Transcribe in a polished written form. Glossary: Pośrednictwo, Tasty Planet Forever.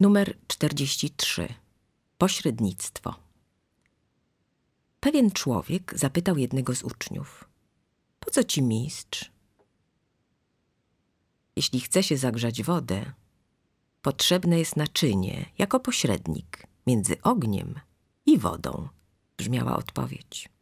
Numer 43. Pośrednictwo. Pewien człowiek zapytał jednego z uczniów: po co ci mistrz? Jeśli chce się zagrzać wodę, potrzebne jest naczynie jako pośrednik między ogniem i wodą, brzmiała odpowiedź.